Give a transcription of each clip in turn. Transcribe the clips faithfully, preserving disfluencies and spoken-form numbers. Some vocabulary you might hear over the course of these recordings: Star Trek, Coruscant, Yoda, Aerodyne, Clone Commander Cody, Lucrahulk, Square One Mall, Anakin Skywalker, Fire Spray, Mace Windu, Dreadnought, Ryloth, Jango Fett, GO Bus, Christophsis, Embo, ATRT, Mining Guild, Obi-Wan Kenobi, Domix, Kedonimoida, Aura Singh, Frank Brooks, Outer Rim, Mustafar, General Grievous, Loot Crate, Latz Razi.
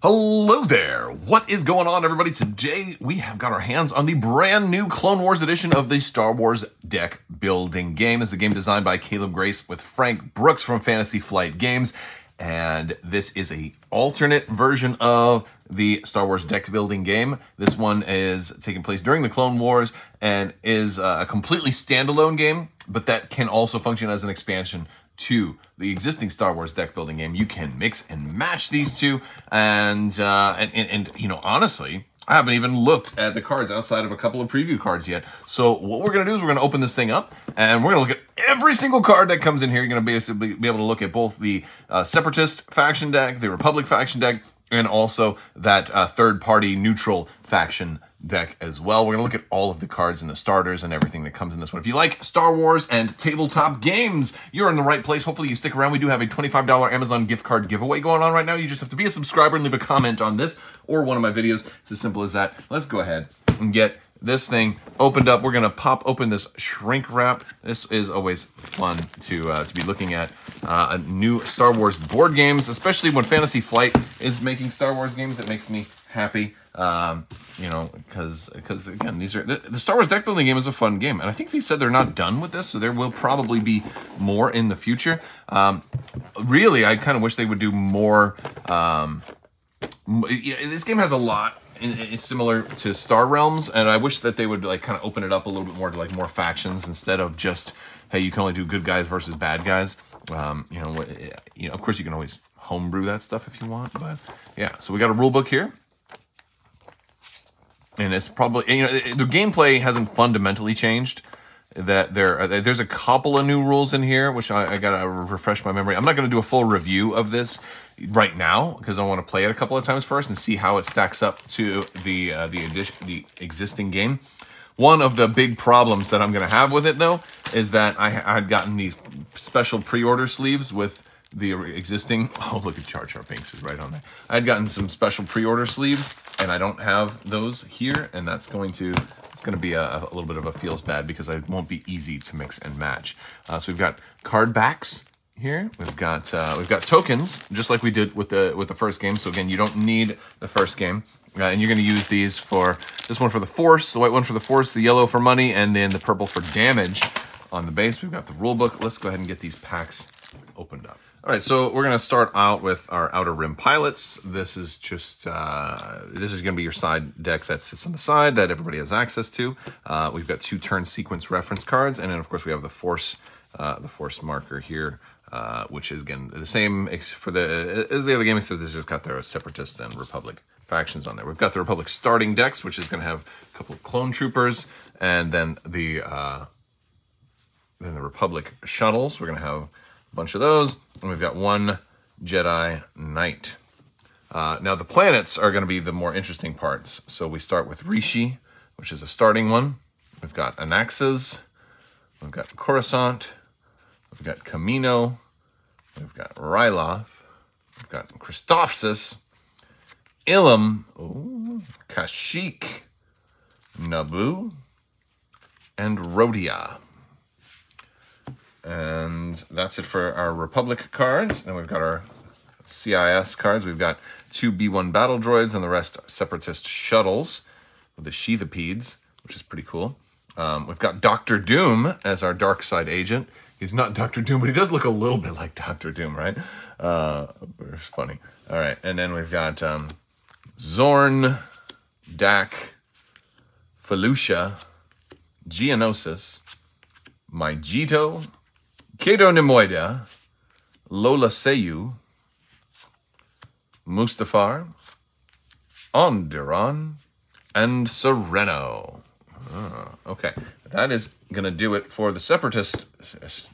Hello there! What is going on, everybody? Today, we have got our hands on the brand new Clone Wars edition of the Star Wars Deck Building Game. This is a game designed by Caleb Grace with Frank Brooks from Fantasy Flight Games. And this is an alternate version of the Star Wars Deck Building Game. This one is taking place during the Clone Wars and is a completely standalone game, but that can also function as an expansion to the existing Star Wars deck building game. You can mix and match these two. And, uh, and, and, and, you know, honestly, I haven't even looked at the cards outside of a couple of preview cards yet. So what we're gonna do is we're gonna open this thing up and we're gonna look at every single card that comes in here. You're gonna basically be able to look at both the uh, Separatist faction deck, the Republic faction deck, and also that uh, third-party neutral faction deck as well. We're gonna look at all of the cards and the starters and everything that comes in this one. If you like Star Wars and tabletop games, you're in the right place. Hopefully you stick around. We do have a twenty-five dollar Amazon gift card giveaway going on right now. You just have to be a subscriber and leave a comment on this or one of my videos. It's as simple as that. Let's go ahead and get this thing opened up. We're gonna pop open this shrink wrap. This is always fun to uh, to be looking at uh, new Star Wars board games, especially when Fantasy Flight is making Star Wars games. It makes me happy, um, you know, because because again, these are the, the Star Wars deck building game is a fun game, and I think they said they're not done with this, so there will probably be more in the future. Um, really, I kind of wish they would do more. Um, this game has a lot. It's similar to Star Realms, and I wish that they would like kind of open it up a little bit more to like more factions instead of just, hey, you can only do good guys versus bad guys. Um, you know, you know, of course you can always homebrew that stuff if you want, but yeah. So we got a rule book here, and it's probably, you know, the gameplay hasn't fundamentally changed. That there, there's a couple of new rules in here, which I, I gotta refresh my memory. I'm not gonna do a full review of this right now because I want to play it a couple of times first and see how it stacks up to the uh, the addition, the existing game. One of the big problems that I'm gonna have with it though is that I had gotten these special pre-order sleeves with the existing. Oh, look at Char-Char Binks is right on there. I had gotten some special pre-order sleeves, and I don't have those here, and that's going to. It's going to be a, a little bit of a feels bad because it won't be easy to mix and match. Uh, so we've got card backs here. We've got uh, we've got tokens, just like we did with the with the first game. So again, you don't need the first game, uh, and you're going to use these for this one for the force, the white one for the force, the yellow for money, and then the purple for damage. On the base, we've got the rule book. Let's go ahead and get these packs opened up. All right, so we're going to start out with our Outer Rim pilots. This is just, uh, this is going to be your side deck that sits on the side that everybody has access to. Uh, we've got two turn sequence reference cards. And then, of course, we have the Force, uh, the Force marker here, uh, which is, again, the same for the as the other game, except this has got their Separatist and Republic factions on there. We've got the Republic starting decks, which is going to have a couple of clone troopers, and then the, uh, then the Republic shuttles. We're going to have a bunch of those, and we've got one Jedi Knight. Uh, now the planets are going to be the more interesting parts. So we start with Rishi, which is a starting one. We've got Anaxes, we've got Coruscant, we've got Kamino, we've got Ryloth, we've got Christophsis, Ilum, ooh, Kashyyyk, Naboo, and Rodia. And that's it for our Republic cards. And we've got our C I S cards. We've got two B one Battle Droids and the rest are Separatist shuttles with the Sheethapedes, which is pretty cool. Um, we've got Doctor Doom as our dark side agent. He's not Doctor Doom, but he does look a little bit like Doctor Doom, right? Uh, it's funny. All right, and then we've got um, Zorn, Dak, Felucia, Geonosis, Mygeto, Kedonimoida, Lola Sayu, Mustafar, Onderon, and Sereno. Oh, okay, that is going to do it for the Separatist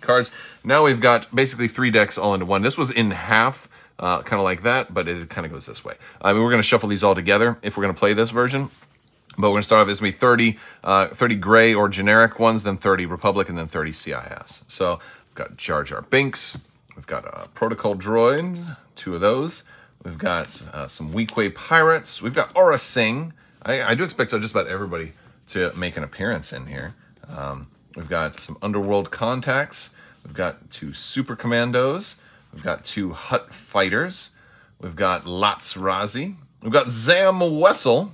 cards. Now we've got basically three decks all into one. This was in half, uh, kind of like that, but it kind of goes this way. I mean, we're going to shuffle these all together if we're going to play this version. But we're going to start off as going to be thirty, uh, thirty gray or generic ones, then thirty Republic, and then thirty C I S. So we've got Char-Char Binks. We've got a Protocol Droid, two of those. We've got uh, some Weequay Pirates. We've got Aura Singh. I, I do expect so just about everybody to make an appearance in here. Um, we've got some Underworld Contacts. We've got two Super Commandos. We've got two Hut Fighters. We've got Latz Razi. We've got Zam Wessel.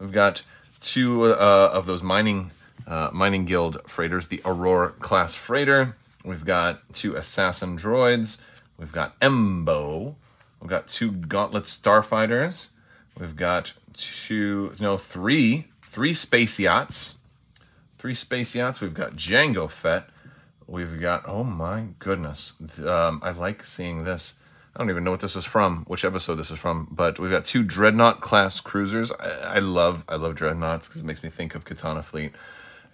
We've got two uh, of those mining uh, mining guild freighters, the Aurora class freighter. We've got two assassin droids. We've got Embo. We've got two gauntlet starfighters. We've got two, no, three, three space yachts. Three space yachts. We've got Jango Fett. We've got, oh my goodness. Um, I like seeing this. I don't even know what this is from, which episode this is from, but we've got two Dreadnought class cruisers. I, I love I love Dreadnoughts because it makes me think of Katana Fleet,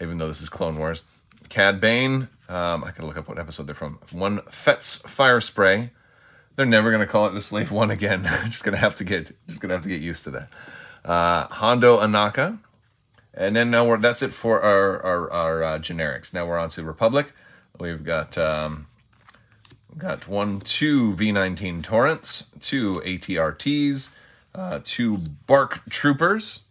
even though this is Clone Wars. Cad Bane. Um, I can look up what episode they're from. One Fett's Fire Spray. They're never gonna call it the Slave One again. just gonna have to get just gonna have to get used to that. Uh, Hondo Anaka, and then now we're that's it for our our, our uh, generics. Now we're on to Republic. We've got um, we've got one, two V nineteen Torrents, two A T R Ts, uh, two Bark Troopers.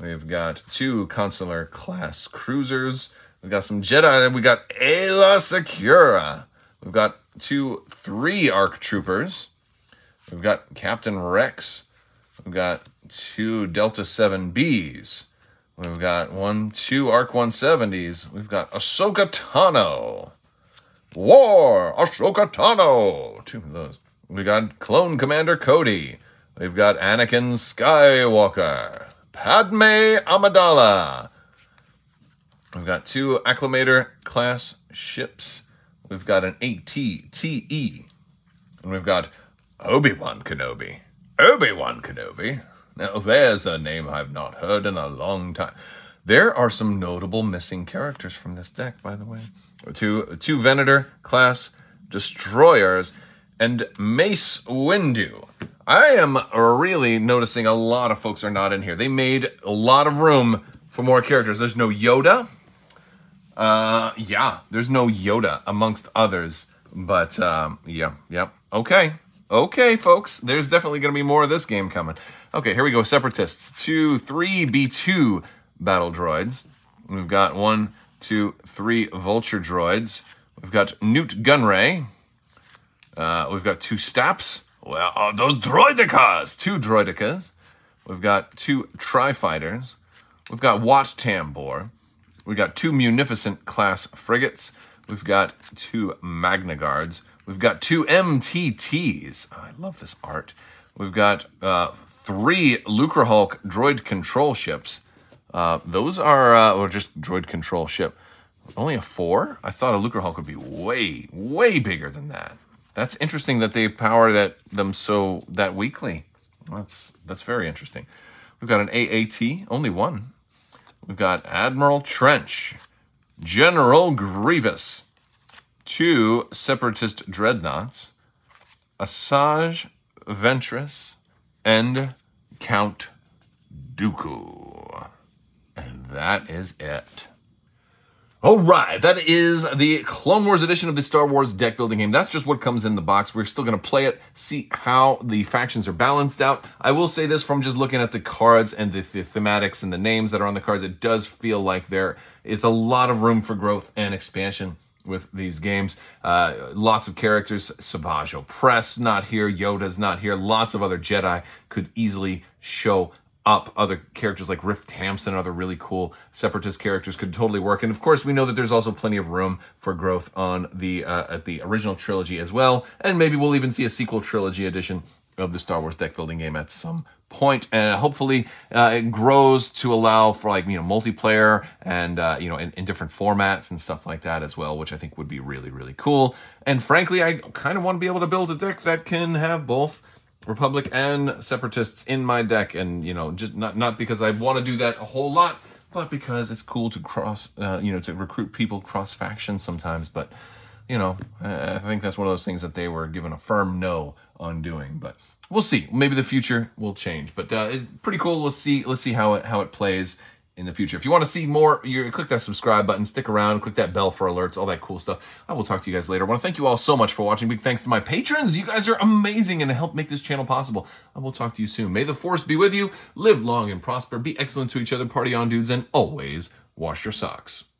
We've got two Consular class cruisers. We've got some Jedi. And we got Ayla Secura. We've got two, three A R C Troopers. We've got Captain Rex. We've got two Delta seven Bs. We've got one, two A R C one seventies. We've got Ahsoka Tano. War! Ahsoka Tano! Two of those. We've got Clone Commander Cody. We've got Anakin Skywalker. Padme Amidala. We've got two Acclimator class ships. We've got an A T T E, and we've got Obi-Wan Kenobi. Obi-Wan Kenobi. Now, there's a name I've not heard in a long time. There are some notable missing characters from this deck, by the way. Two, two Venator class destroyers and Mace Windu. I am really noticing a lot of folks are not in here. They made a lot of room for more characters. There's no Yoda. Uh, yeah, there's no Yoda amongst others, but, um, yeah, yeah. Okay. Okay, folks, there's definitely going to be more of this game coming. Okay, here we go. Separatists, two, three B two battle droids. We've got one, two, three vulture droids. We've got Newt Gunray. Uh, we've got two Staps. Where are those droidicas? Two droidicas. We've got two tri-fighters. We've got Wat Tambor. We've got two Munificent class frigates. We've got two Magna Guards. We've got two M T Ts. Oh, I love this art. We've got uh, three Lucrahulk droid control ships. Uh, those are, uh, or just droid control ship. Only a four? I thought a Lucrahulk would be way, way bigger than that. That's interesting that they power that them so that weakly. That's, that's very interesting. We've got an A A T, only one. We've got Admiral Trench, General Grievous, two Separatist Dreadnoughts, Asajj Ventress, and Count Dooku. And that is it. All right, that is the Clone Wars edition of the Star Wars deck building game. That's just what comes in the box. We're still going to play it, see how the factions are balanced out. I will say this from just looking at the cards and the, the thematics and the names that are on the cards, it does feel like there is a lot of room for growth and expansion with these games. Uh, lots of characters. Savage Opress not here. Yoda's not here. Lots of other Jedi could easily show up. Other characters like Riff Tamsin and other really cool Separatist characters could totally work. And of course, we know that there's also plenty of room for growth on the uh, at the original trilogy as well. And maybe we'll even see a sequel trilogy edition of the Star Wars deck building game at some point. And hopefully uh, it grows to allow for, like, you know, multiplayer and, uh, you know, in, in different formats and stuff like that as well, which I think would be really, really cool. And frankly, I kind of want to be able to build a deck that can have both Republic and Separatists in my deck, and, you know, just not not because I want to do that a whole lot, but because it's cool to cross, uh, you know, to recruit people cross factions sometimes. But, you know, I think that's one of those things that they were given a firm no on doing. But we'll see. Maybe the future will change. But uh, it's pretty cool. Let's see. Let's see how it how it plays in the future. If you want to see more, you click that subscribe button, stick around, click that bell for alerts, all that cool stuff. I will talk to you guys later. I want to thank you all so much for watching. Big thanks to my patrons. You guys are amazing and help make this channel possible. I will talk to you soon. May the force be with you. Live long and prosper. Be excellent to each other. Party on, dudes, and always wash your socks.